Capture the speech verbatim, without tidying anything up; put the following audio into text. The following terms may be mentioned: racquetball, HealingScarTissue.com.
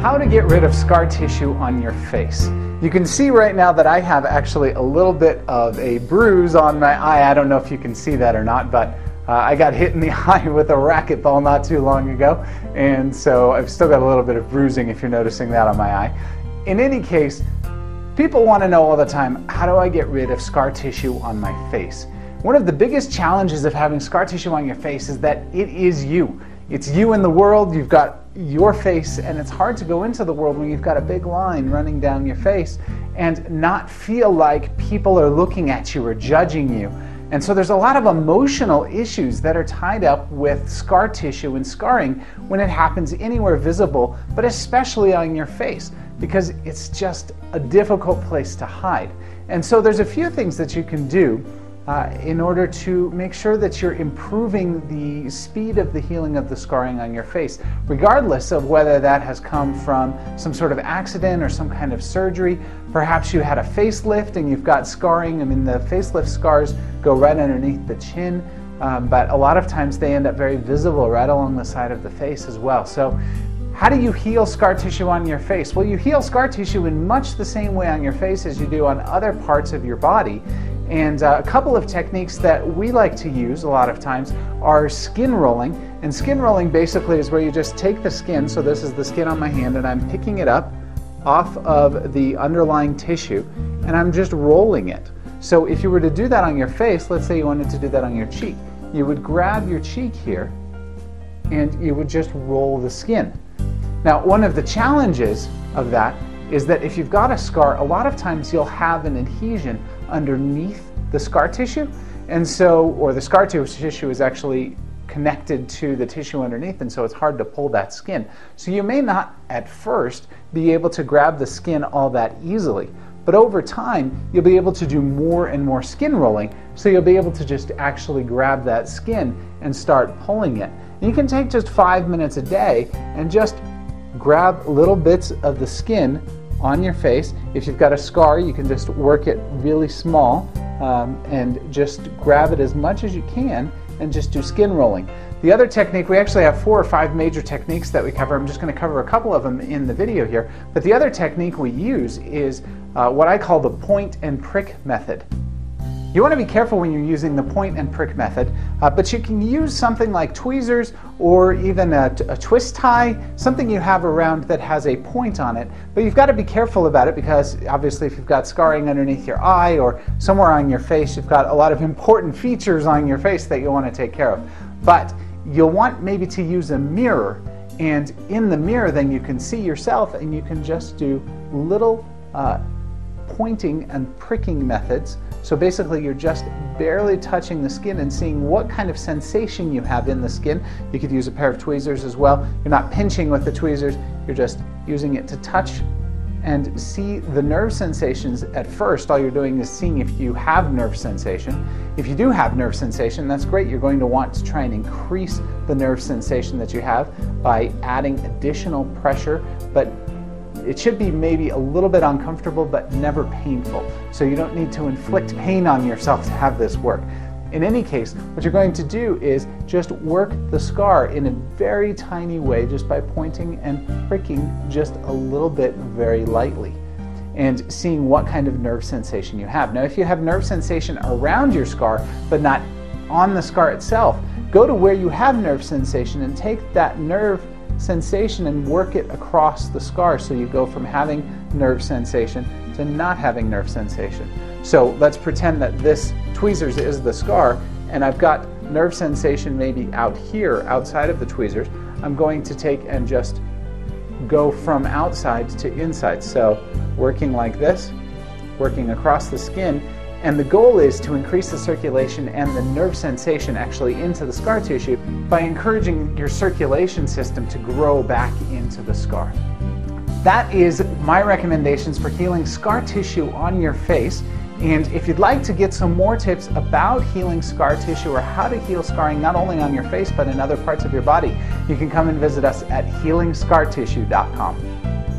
How to get rid of scar tissue on your face. You can see right now that I have actually a little bit of a bruise on my eye. I don't know if you can see that or not, but uh, I got hit in the eye with a racquetball not too long ago, and so I've still got a little bit of bruising if you're noticing that on my eye. In any case, people want to know all the time, how do I get rid of scar tissue on my face? One of the biggest challenges of having scar tissue on your face is that it is you. It's you in the world, you've got your face, and it's hard to go into the world when you've got a big line running down your face and not feel like people are looking at you or judging you. And so there's a lot of emotional issues that are tied up with scar tissue and scarring when it happens anywhere visible, but especially on your face, because it's just a difficult place to hide. And so there's a few things that you can do Uh, in order to make sure that you're improving the speed of the healing of the scarring on your face, regardless of whether that has come from some sort of accident or some kind of surgery. Perhaps you had a facelift and you've got scarring. I mean, the facelift scars go right underneath the chin, um, but a lot of times they end up very visible right along the side of the face as well. So how do you heal scar tissue on your face? Well, you heal scar tissue in much the same way on your face as you do on other parts of your body. And uh, a couple of techniques that we like to use a lot of times are skin rolling. And skin rolling basically is where you just take the skin, so this is the skin on my hand, and I'm picking it up off of the underlying tissue, and I'm just rolling it. So if you were to do that on your face, let's say you wanted to do that on your cheek, you would grab your cheek here, and you would just roll the skin. Now, one of the challenges of that is that if you've got a scar, a lot of times you'll have an adhesion underneath the scar tissue, and so, or the scar tissue is actually connected to the tissue underneath, and so it's hard to pull that skin. So you may not at first be able to grab the skin all that easily, but over time you'll be able to do more and more skin rolling, so you'll be able to just actually grab that skin and start pulling it. And you can take just five minutes a day and just grab little bits of the skin on your face. If you've got a scar, you can just work it really small um, and just grab it as much as you can and just do skin rolling. The other technique, we actually have four or five major techniques that we cover. I'm just going to cover a couple of them in the video here, but the other technique we use is uh, what I call the point and prick method. You want to be careful when you're using the point and prick method, uh, but you can use something like tweezers or even a, a twist tie, something you have around that has a point on it. But you've got to be careful about it, because obviously if you've got scarring underneath your eye or somewhere on your face, you've got a lot of important features on your face that you want to take care of. But you'll want maybe to use a mirror, and in the mirror then you can see yourself, and you can just do little uh, pointing and pricking methods. So basically you're just barely touching the skin and seeing what kind of sensation you have in the skin. You could use a pair of tweezers as well. You're not pinching with the tweezers, you're just using it to touch and see the nerve sensations at first. All you're doing is seeing if you have nerve sensation. If you do have nerve sensation, that's great. You're going to want to try and increase the nerve sensation that you have by adding additional pressure, but it should be maybe a little bit uncomfortable, but never painful. So you don't need to inflict pain on yourself to have this work. In any case, what you're going to do is just work the scar in a very tiny way, just by pointing and pricking just a little bit very lightly, and seeing what kind of nerve sensation you have. Now, if you have nerve sensation around your scar, but not on the scar itself, go to where you have nerve sensation and take that nerve sensation and work it across the scar, so you go from having nerve sensation to not having nerve sensation. So let's pretend that this tweezers is the scar, and I've got nerve sensation maybe out here outside of the tweezers. I'm going to take and just go from outside to inside, so working like this, working across the skin, and the goal is to increase the circulation and the nerve sensation actually into the scar tissue by encouraging your circulation system to grow back into the scar. That is my recommendations for healing scar tissue on your face. And if you'd like to get some more tips about healing scar tissue, or how to heal scarring not only on your face but in other parts of your body, you can come and visit us at Healing Scar Tissue dot com.